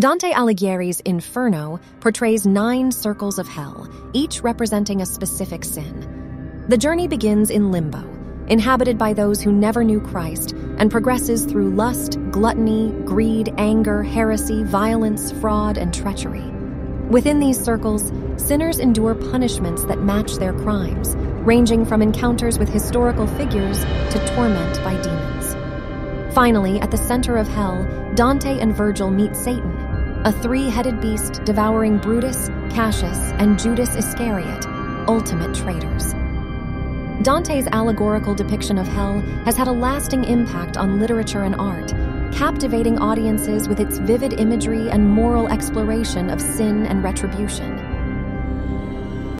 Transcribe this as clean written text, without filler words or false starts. Dante Alighieri's Inferno portrays 9 circles of hell, each representing a specific sin. The journey begins in limbo, inhabited by those who never knew Christ, and progresses through lust, gluttony, greed, anger, heresy, violence, fraud, and treachery. Within these circles, sinners endure punishments that match their crimes, ranging from encounters with historical figures to torment by demons. Finally, at the center of hell, Dante and Virgil meet Satan, a 3-headed beast devouring Brutus, Cassius, and Judas Iscariot, ultimate traitors. Dante's allegorical depiction of hell has had a lasting impact on literature and art, captivating audiences with its vivid imagery and moral exploration of sin and retribution.